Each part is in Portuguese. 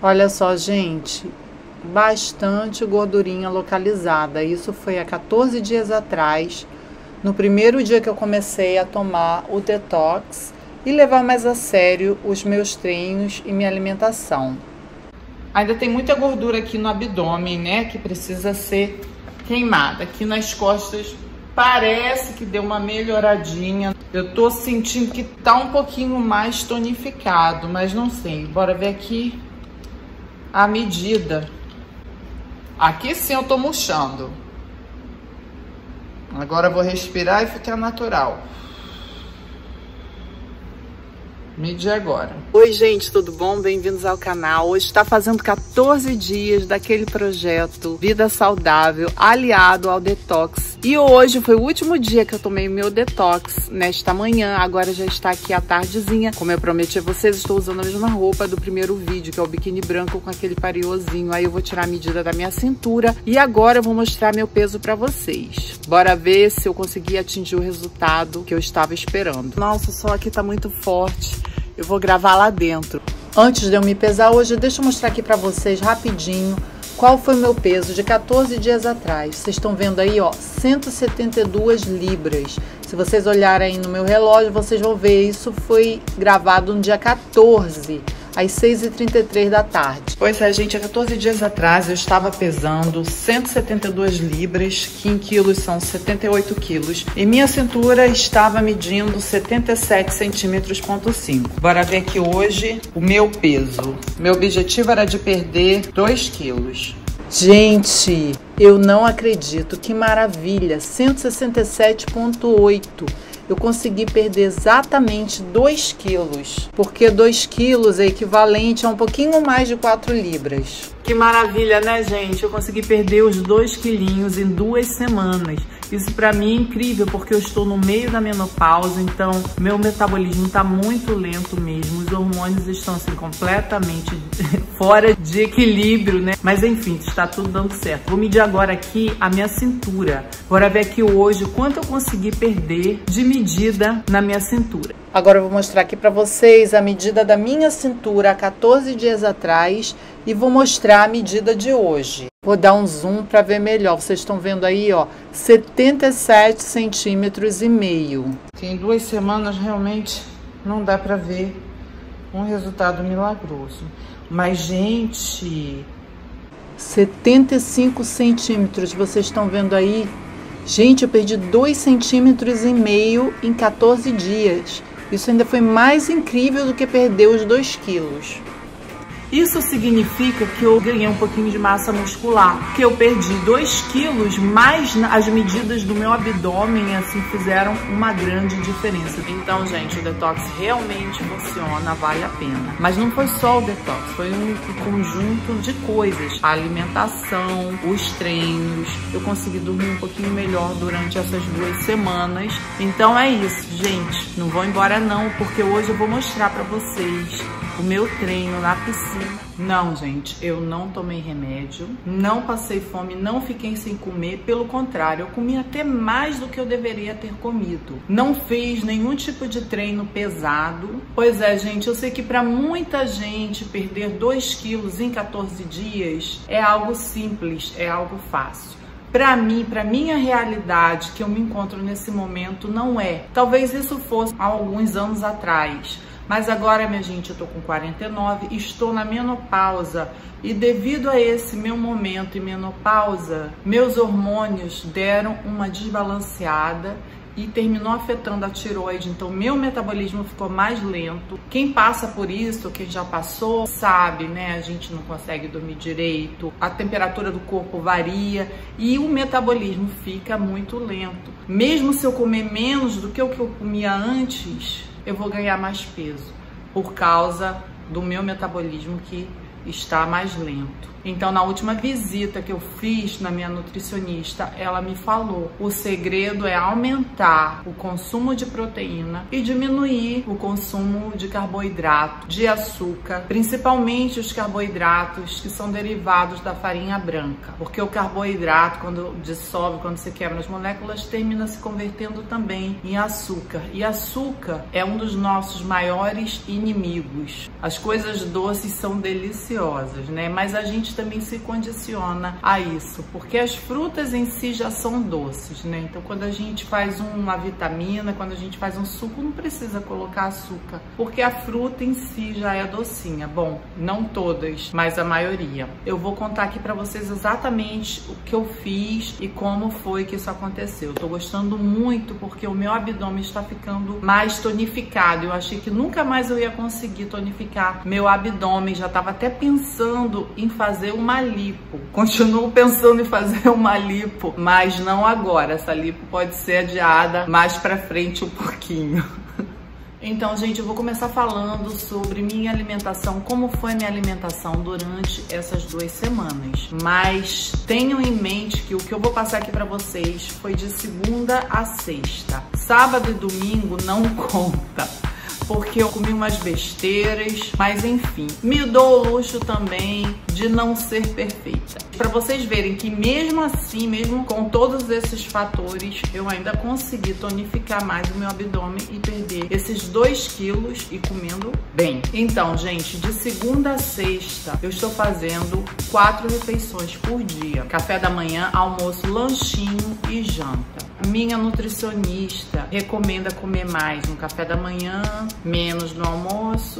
Olha só, gente, bastante gordurinha localizada. Isso foi há 14 dias atrás, no primeiro dia que eu comecei a tomar o detox e levar mais a sério os meus treinos e minha alimentação. Ainda tem muita gordura aqui no abdômen, né, que precisa ser queimada. Aqui nas costas parece que deu uma melhoradinha. Eu tô sentindo que tá um pouquinho mais tonificado, mas não sei. Bora ver aqui a medida. Aqui sim eu tô murchando. Agora eu vou respirar e ficar natural. Medir agora. Oi, gente, tudo bom? Bem-vindos ao canal. Hoje está fazendo 14 dias daquele projeto Vida Saudável aliado ao detox. E hoje foi o último dia que eu tomei o meu detox nesta manhã. Agora já está aqui a tardezinha. Como eu prometi a vocês, estou usando a mesma roupa do primeiro vídeo, que é o biquíni branco com aquele pareozinho. Aí eu vou tirar a medida da minha cintura e agora eu vou mostrar meu peso para vocês. Bora ver se eu consegui atingir o resultado que eu estava esperando. Nossa, o sol aqui tá muito forte. Eu vou gravar lá dentro. Antes de eu me pesar hoje, deixa eu mostrar aqui pra vocês rapidinho qual foi o meu peso de 14 dias atrás. Vocês estão vendo aí, ó, 172 libras. Se vocês olharem aí no meu relógio, vocês vão ver. Isso foi gravado no dia 14, às 6h33 da tarde. Pois é, gente, há 14 dias atrás eu estava pesando 172 libras, que em quilos são 78 quilos, e minha cintura estava medindo 77,5 cm. Bora ver aqui hoje o meu peso. Meu objetivo era de perder 2 quilos. Gente, eu não acredito, que maravilha, 167,8 eu consegui perder exatamente 2 quilos, porque 2 quilos é equivalente a um pouquinho mais de 4 libras. Que maravilha, né, gente? Eu consegui perder os 2 quilinhos em 2 semanas. Isso pra mim é incrível, porque eu estou no meio da menopausa, então meu metabolismo tá muito lento mesmo. Os hormônios estão assim completamente fora de equilíbrio, né? Mas enfim, está tudo dando certo. Vou medir agora aqui a minha cintura. Bora ver aqui hoje quanto eu consegui perder de medida na minha cintura. Agora eu vou mostrar aqui pra vocês a medida da minha cintura há 14 dias atrás e vou mostrar a medida de hoje. Vou dar um zoom para ver melhor. Vocês estão vendo aí, ó, 77,5 cm. Tem 2 semanas, realmente não dá para ver um resultado milagroso. Mas, gente, 75 centímetros, vocês estão vendo aí? Gente, eu perdi 2,5 cm em 14 dias. Isso ainda foi mais incrível do que perder os 2 quilos. Isso significa que eu ganhei um pouquinho de massa muscular, que eu perdi 2 quilos, mas as medidas do meu abdômen, assim, fizeram uma grande diferença. Então, gente, o detox realmente funciona, vale a pena. Mas não foi só o detox, foi um conjunto de coisas. A alimentação, os treinos, eu consegui dormir um pouquinho melhor durante essas 2 semanas. Então é isso, gente. Não vou embora não, porque hoje eu vou mostrar pra vocês o meu treino na piscina. Não, gente, eu não tomei remédio, não passei fome, não fiquei sem comer. Pelo contrário, eu comi até mais do que eu deveria ter comido. Não fiz nenhum tipo de treino pesado. Pois é, gente, eu sei que pra muita gente perder 2 quilos em 14 dias é algo simples, é algo fácil. Pra mim, pra minha realidade que eu me encontro nesse momento, não é. Talvez isso fosse há alguns anos atrás. Mas agora, minha gente, eu tô com 49, estou na menopausa e devido a esse meu momento em menopausa, meus hormônios deram uma desbalanceada e terminou afetando a tireoide, então meu metabolismo ficou mais lento. Quem passa por isso, quem já passou, sabe, né? A gente não consegue dormir direito, a temperatura do corpo varia e o metabolismo fica muito lento. Mesmo se eu comer menos do que o que eu comia antes, eu vou ganhar mais peso por causa do meu metabolismo que está mais lento. Então, na última visita que eu fiz na minha nutricionista, ela me falou: o segredo é aumentar o consumo de proteína e diminuir o consumo de carboidrato, de açúcar, principalmente os carboidratos que são derivados da farinha branca, porque o carboidrato, quando dissolve, quando se quebra nas moléculas, termina se convertendo também em açúcar. E açúcar é um dos nossos maiores inimigos. As coisas doces são deliciosas, grandiosas, né? Mas a gente também se condiciona a isso, porque as frutas em si já são doces, né? Então quando a gente faz uma vitamina, quando a gente faz um suco, não precisa colocar açúcar, porque a fruta em si já é docinha. Bom, não todas, mas a maioria. Eu vou contar aqui pra vocês exatamente o que eu fiz e como foi que isso aconteceu. Eu tô gostando muito porque o meu abdômen está ficando mais tonificado. Eu achei que nunca mais eu ia conseguir tonificar meu abdômen, já tava até pensando em fazer uma lipo. Continuo pensando em fazer uma lipo, mas não agora. Essa lipo pode ser adiada mais pra frente um pouquinho. Então, gente, eu vou começar falando sobre minha alimentação, como foi minha alimentação durante essas 2 semanas. Mas tenham em mente que o que eu vou passar aqui pra vocês foi de segunda a sexta. Sábado e domingo não conta, porque eu comi umas besteiras, mas enfim, me dou o luxo também de não ser perfeita. Para vocês verem que mesmo assim, mesmo com todos esses fatores, eu ainda consegui tonificar mais o meu abdômen e perder esses 2 quilos e comendo bem. Então, gente, de segunda a sexta, eu estou fazendo 4 refeições por dia. Café da manhã, almoço, lanchinho e janta. Minha nutricionista recomenda comer mais no café da manhã, menos no almoço,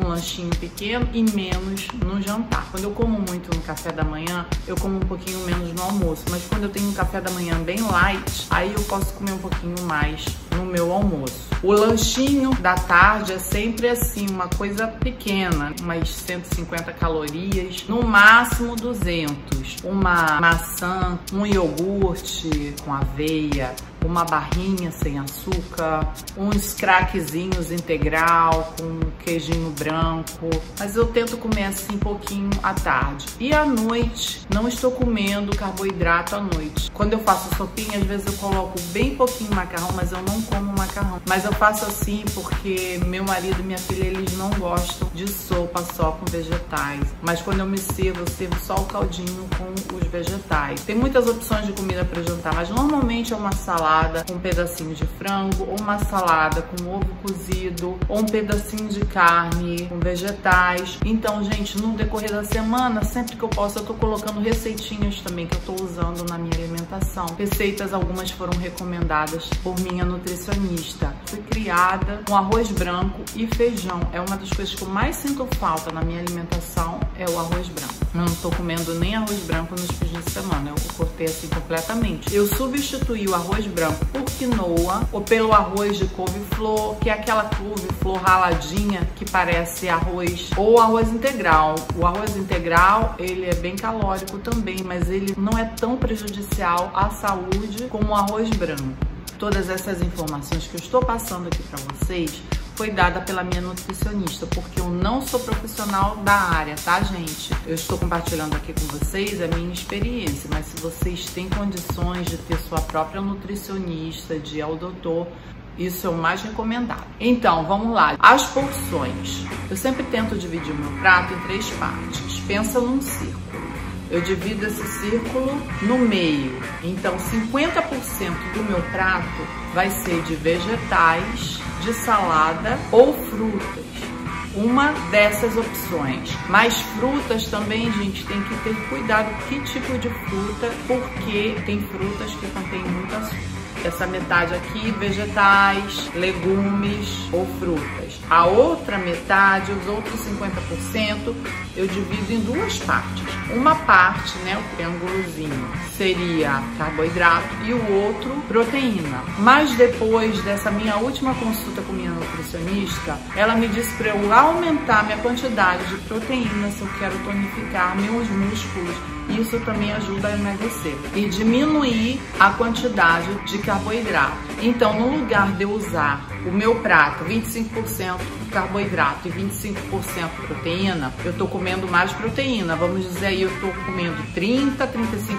um lanchinho pequeno e menos no jantar. Quando eu como muito no café da manhã, eu como um pouquinho menos no almoço, mas quando eu tenho um café da manhã bem light, aí eu posso comer um pouquinho mais no meu almoço. O lanchinho da tarde é sempre assim, uma coisa pequena, umas 150 calorias, no máximo 200. Uma maçã, um iogurte com aveia, uma barrinha sem açúcar, uns craquezinhos integral com queijinho branco, mas eu tento comer assim pouquinho à tarde. E à noite, não estou comendo carboidrato à noite. Quando eu faço sopinha, às vezes eu coloco bem pouquinho macarrão, mas eu não como macarrão. Mas eu faço assim porque meu marido e minha filha, eles não gostam de sopa só com vegetais. Mas quando eu sirvo só o caldinho com os vegetais. Tem muitas opções de comida para jantar, mas normalmente é uma salada com um pedacinho de frango, ou uma salada com ovo cozido, ou um pedacinho de carne com vegetais. Então, gente, no decorrer da semana, sempre que eu posso, eu tô colocando receitinhas também que eu tô usando na minha alimentação. Receitas, algumas foram recomendadas por minha nutricionista. Fui criada com arroz branco e feijão. É uma das coisas que eu mais sinto falta na minha alimentação, é o arroz branco. Eu não tô comendo nem arroz branco nos fins de semana, eu cortei assim completamente. Eu substituí o arroz branco por quinoa ou pelo arroz de couve-flor, que é aquela couve-flor raladinha que parece arroz, ou arroz integral. O arroz integral, ele é bem calórico também, mas ele não é tão prejudicial à saúde como o arroz branco. Todas essas informações que eu estou passando aqui para vocês foi dada pela minha nutricionista, porque eu não sou profissional da área, tá, gente? Eu estou compartilhando aqui com vocês a minha experiência, mas se vocês têm condições de ter sua própria nutricionista, de ir ao doutor, isso é o mais recomendado. Então, vamos lá. As porções. Eu sempre tento dividir o meu prato em 3 partes. Pensa num círculo. Eu divido esse círculo no meio. Então, 50% do meu prato vai ser de vegetais, de salada ou frutas. Uma dessas opções. Mas frutas também, gente, tem que ter cuidado que tipo de fruta, porque tem frutas que contêm muito açúcar. Essa metade aqui, vegetais, legumes ou frutas. A outra metade, os outros 50%, eu divido em 2 partes. Uma parte, né, o triângulozinho, seria carboidrato e o outro, proteína. Mas depois dessa minha última consulta com minha nutricionista, ela me disse para eu aumentar minha quantidade de proteína se eu quero tonificar meus músculos. Isso também ajuda a emagrecer. E diminuir a quantidade de carboidrato. Então, no lugar de eu usar o meu prato 25% carboidrato e 25% proteína, eu tô comendo mais proteína. Vamos dizer aí, eu tô comendo 30, 35%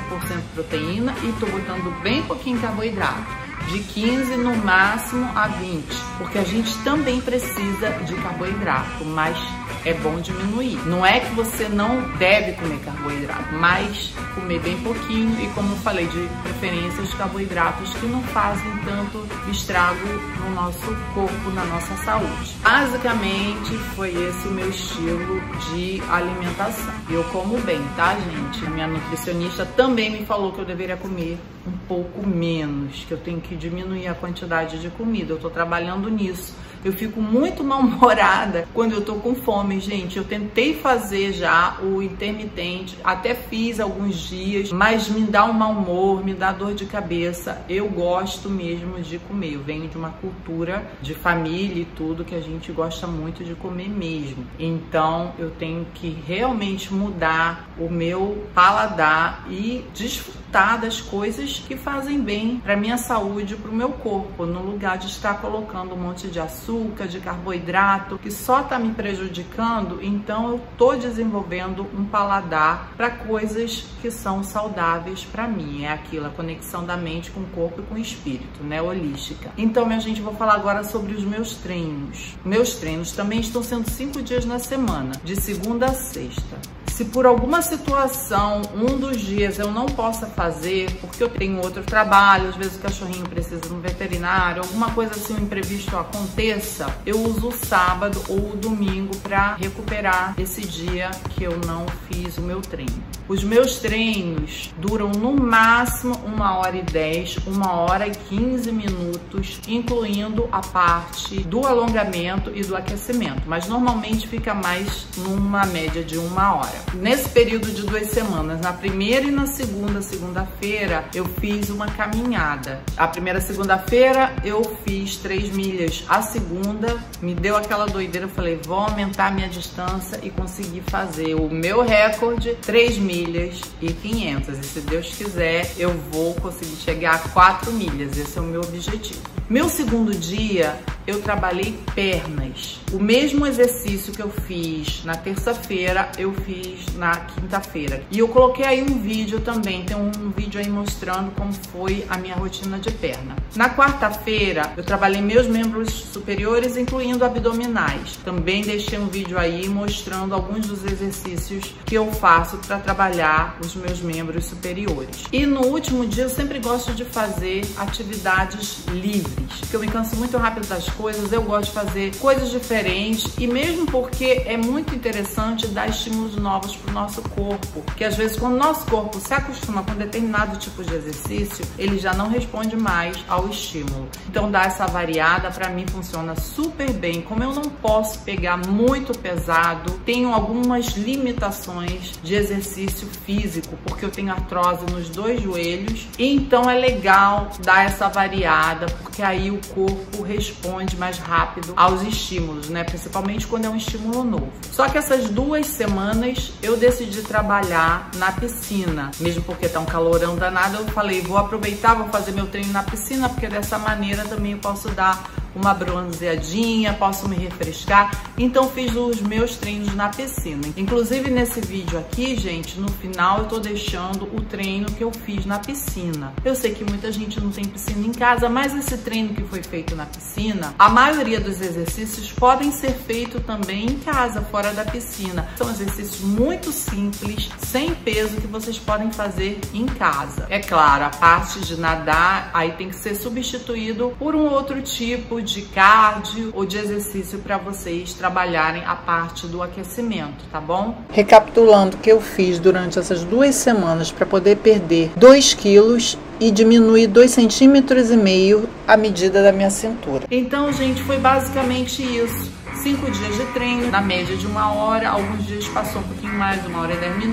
proteína e tô botando bem pouquinho carboidrato. De 15 no máximo a 20, porque a gente também precisa de carboidrato, mas é bom diminuir. Não é que você não deve comer carboidrato, mas comer bem pouquinho e, como eu falei, de preferência os carboidratos que não fazem tanto estrago no nosso corpo, na nossa saúde. Basicamente foi esse o meu estilo de alimentação. Eu como bem, tá, gente? A minha nutricionista também me falou que eu deveria comer um pouco menos, que eu tenho que diminuir a quantidade de comida. Eu tô trabalhando nisso. Eu fico muito mal-humorada quando eu tô com fome, gente. Eu tentei fazer já o intermitente, até fiz alguns dias, mas me dá um mau humor, me dá dor de cabeça. Eu gosto mesmo de comer. Eu venho de uma cultura de família e tudo que a gente gosta muito de comer mesmo. Então eu tenho que realmente mudar o meu paladar e desfrutar das coisas que fazem bem para minha saúde, para o meu corpo, no lugar de estar colocando um monte de açúcar, de carboidrato, que só tá me prejudicando. Então eu tô desenvolvendo um paladar para coisas que são saudáveis para mim. É aquilo, a conexão da mente com o corpo e com o espírito, né, holística. Então, minha gente, vou falar agora sobre os meus treinos. Meus treinos também estão sendo 5 dias na semana, de segunda a sexta. Se por alguma situação, um dos dias eu não possa fazer, porque eu tenho outro trabalho, às vezes o cachorrinho precisa de um veterinário, alguma coisa assim, um imprevisto aconteça, eu uso o sábado ou o domingo para recuperar esse dia que eu não fiz o meu treino. Os meus treinos duram no máximo 1h10, 1h15 minutos, incluindo a parte do alongamento e do aquecimento, mas normalmente fica mais numa média de 1 hora. Nesse período de 2 semanas, na primeira e na segunda-feira, eu fiz uma caminhada. A primeira segunda-feira eu fiz 3 milhas. A segunda me deu aquela doideira, eu falei, vou aumentar a minha distância, e consegui fazer o meu recorde, 3 milhas e 500. E se Deus quiser, eu vou conseguir chegar a 4 milhas. Esse é o meu objetivo. Meu segundo dia, eu trabalhei pernas. O mesmo exercício que eu fiz na terça-feira, eu fiz na quinta-feira. E eu coloquei aí um vídeo também, tem um vídeo aí mostrando como foi a minha rotina de perna. Na quarta-feira, eu trabalhei meus membros superiores, incluindo abdominais. Também deixei um vídeo aí mostrando alguns dos exercícios que eu faço para trabalhar os meus membros superiores. E no último dia, eu sempre gosto de fazer atividades livres, porque eu me canso muito rápido das coisas, eu gosto de fazer coisas diferentes, e mesmo porque é muito interessante dar estímulos novos para o nosso corpo, que às vezes quando o nosso corpo se acostuma com determinado tipo de exercício, ele já não responde mais ao estímulo. Então dar essa variada para mim funciona super bem. Como eu não posso pegar muito pesado, tenho algumas limitações de exercício físico, porque eu tenho artrose nos 2 joelhos, então é legal dar essa variada, porque aí o corpo responde mais rápido aos estímulos, né? Principalmente quando é um estímulo novo. Só que essas 2 semanas eu decidi trabalhar na piscina, mesmo porque tá um calorão danado. Eu falei, vou aproveitar, vou fazer meu treino na piscina, porque dessa maneira também eu posso dar uma bronzeadinha, posso me refrescar. Então fiz os meus treinos na piscina. Inclusive nesse vídeo aqui, gente, no final eu tô deixando o treino que eu fiz na piscina. Eu sei que muita gente não tem piscina em casa, mas esse treino que foi feito na piscina, a maioria dos exercícios podem ser feitos também em casa, fora da piscina. São exercícios muito simples, sem peso, que vocês podem fazer em casa. É claro, a parte de nadar aí tem que ser substituído por um outro tipo de cardio ou de exercício para vocês trabalharem a parte do aquecimento, tá bom? Recapitulando o que eu fiz durante essas 2 semanas para poder perder 2 quilos e diminuir 2,5 cm a medida da minha cintura. Então, gente, foi basicamente isso. 5 dias de treino, na média de 1 hora, alguns dias passou um pouquinho mais, 1h10,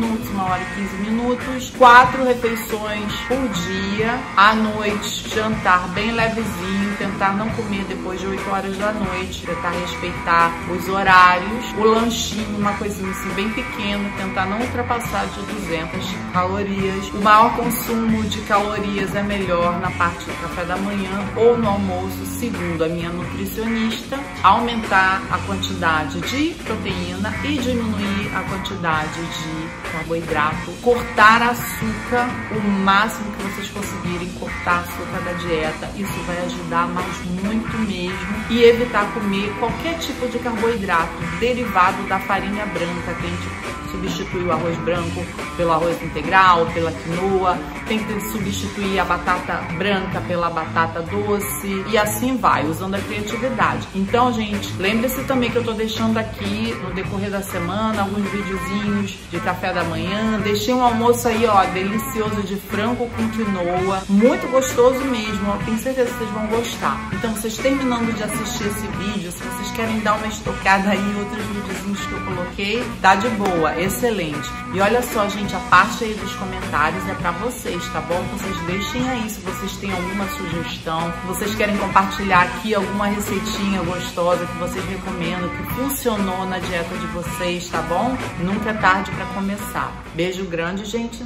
1h15, 4 refeições por dia, à noite, jantar bem levezinho, tentar não comer depois de 20h da noite, tentar respeitar os horários, o lanchinho, uma coisinha assim bem pequena, tentar não ultrapassar de 200 calorias, o maior consumo de calorias é melhor na parte do café da manhã ou no almoço, segundo a minha nutricionista, aumentar a quantidade de proteína e diminuir a quantidade quantidade de carboidrato, cortar açúcar o máximo que vocês conseguirem cortar açúcar da dieta. Isso vai ajudar, mas muito mesmo. E evitar comer qualquer tipo de carboidrato derivado da farinha branca. Tem que substituir o arroz branco pelo arroz integral, pela quinoa. Tem que substituir a batata branca pela batata doce. E assim vai, usando a criatividade. Então, gente, lembre-se também que eu tô deixando aqui no decorrer da semana alguns videozinhos de café da manhã. Deixei um almoço aí, ó, delicioso de frango com quinoa. Muito gostoso mesmo, ó. Tenho certeza que vocês vão gostar. Então, vocês terminando de assistir esse vídeo, se vocês querem dar uma estocada aí em outros videozinhos que eu coloquei, tá de boa, excelente. E olha só, gente, a parte aí dos comentários é pra vocês, tá bom? Vocês deixem aí se vocês têm alguma sugestão, se vocês querem compartilhar aqui alguma receitinha gostosa que vocês recomendam, que funcionou na dieta de vocês, tá bom? Nunca é tarde pra começar. Beijo grande, gente.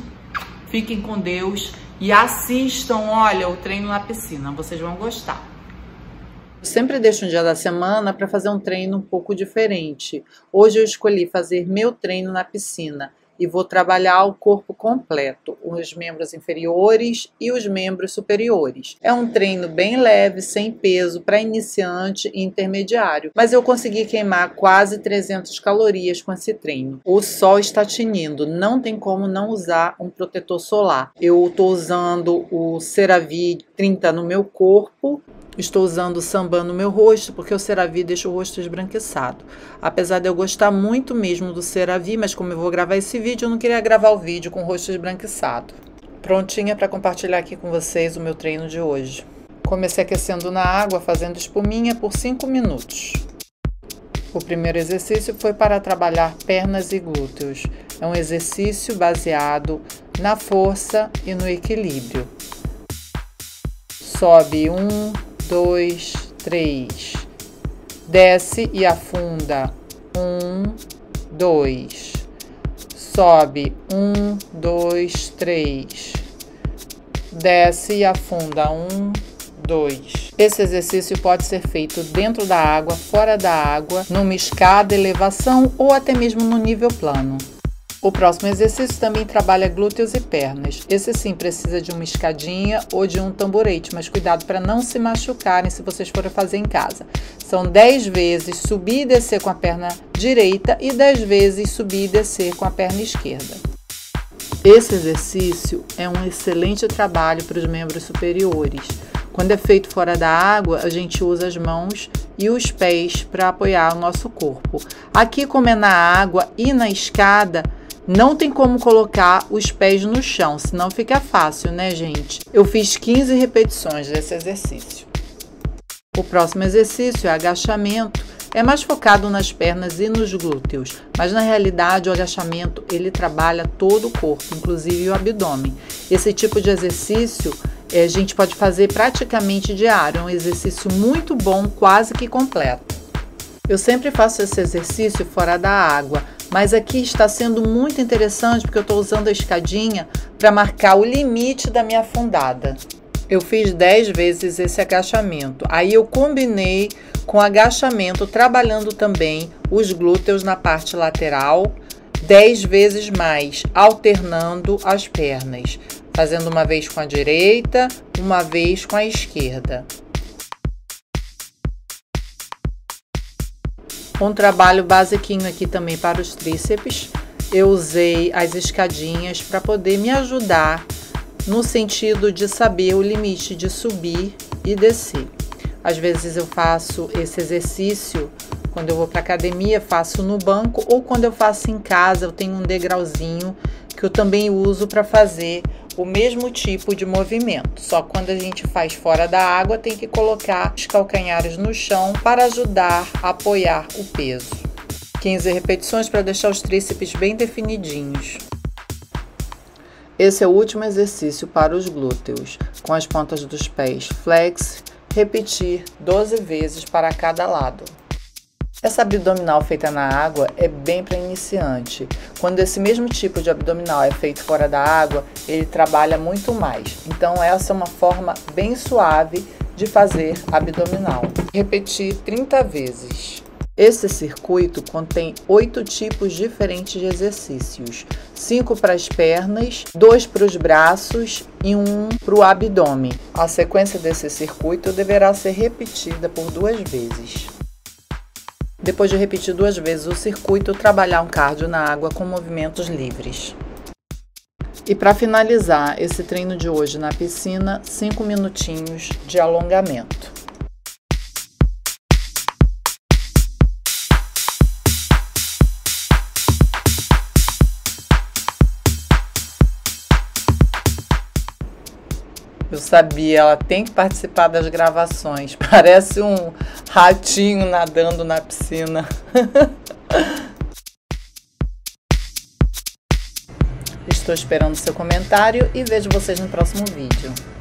Fiquem com Deus e assistam, olha, o treino na piscina. Vocês vão gostar. Eu sempre deixo um dia da semana para fazer um treino um pouco diferente. Hoje eu escolhi fazer meu treino na piscina e vou trabalhar o corpo completo, os membros inferiores e os membros superiores. É um treino bem leve, sem peso, para iniciante e intermediário, mas eu consegui queimar quase 300 calorias com esse treino. O sol está tinindo, não tem como não usar um protetor solar. Eu estou usando o Cera Ve 30 no meu corpo. Estou usando o Sun Bum no meu rosto, porque o Cera Ve deixa o rosto esbranquiçado. Apesar de eu gostar muito mesmo do Cera Ve, mas como eu vou gravar esse vídeo, eu não queria gravar o vídeo com o rosto esbranquiçado. Prontinha para compartilhar aqui com vocês o meu treino de hoje. Comecei aquecendo na água, fazendo espuminha por 5 minutos. O primeiro exercício foi para trabalhar pernas e glúteos. É um exercício baseado na força e no equilíbrio. Sobe 1, 2, 3, desce e afunda, 1, 2, sobe, 1, 2, 3, desce e afunda, 1, 2. Esse exercício pode ser feito dentro da água, fora da água, numa escada, elevação ou até mesmo no nível plano. O próximo exercício também trabalha glúteos e pernas. Esse sim precisa de uma escadinha ou de um tamborete, mas cuidado para não se machucarem se vocês forem fazer em casa. São 10 vezes subir e descer com a perna direita e 10 vezes subir e descer com a perna esquerda. Esse exercício é um excelente trabalho para os membros superiores. Quando é feito fora da água, a gente usa as mãos e os pés para apoiar o nosso corpo. Aqui, como é na água e na escada, não tem como colocar os pés no chão, senão fica fácil, né, gente? Eu fiz 15 repetições desse exercício. O próximo exercício é agachamento. É mais focado nas pernas e nos glúteos, mas na realidade o agachamento ele trabalha todo o corpo, inclusive o abdômen. Esse tipo de exercício a gente pode fazer praticamente diário, é um exercício muito bom, quase que completo. Eu sempre faço esse exercício fora da água, mas aqui está sendo muito interessante porque eu estou usando a escadinha para marcar o limite da minha afundada. Eu fiz 10 vezes esse agachamento, aí eu combinei com agachamento, trabalhando também os glúteos na parte lateral, 10 vezes mais, alternando as pernas, fazendo uma vez com a direita, uma vez com a esquerda. Um trabalho basiquinho aqui também para os tríceps, eu usei as escadinhas para poder me ajudar no sentido de saber o limite de subir e descer. Às vezes eu faço esse exercício quando eu vou para academia, faço no banco, ou quando eu faço em casa, eu tenho um degrauzinho que eu também uso para fazer o mesmo tipo de movimento. Só quando a gente faz fora da água, tem que colocar os calcanhares no chão para ajudar a apoiar o peso. 15 repetições para deixar os tríceps bem definidinhos. Esse é o último exercício para os glúteos, com as pontas dos pés flex, repetir 12 vezes para cada lado. Essa abdominal feita na água é bem para iniciante. Quando esse mesmo tipo de abdominal é feito fora da água, ele trabalha muito mais. Então essa é uma forma bem suave de fazer abdominal. Repetir 30 vezes. Esse circuito contém 8 tipos diferentes de exercícios, 5 para as pernas, 2 para os braços e 1 para o abdômen. A sequência desse circuito deverá ser repetida por 2 vezes. Depois de repetir 2 vezes o circuito, trabalhar um cardio na água com movimentos livres. E para finalizar esse treino de hoje na piscina, 5 minutinhos de alongamento. Eu sabia, ela tem que participar das gravações. Parece um ratinho nadando na piscina. Estou esperando seu comentário e vejo vocês no próximo vídeo.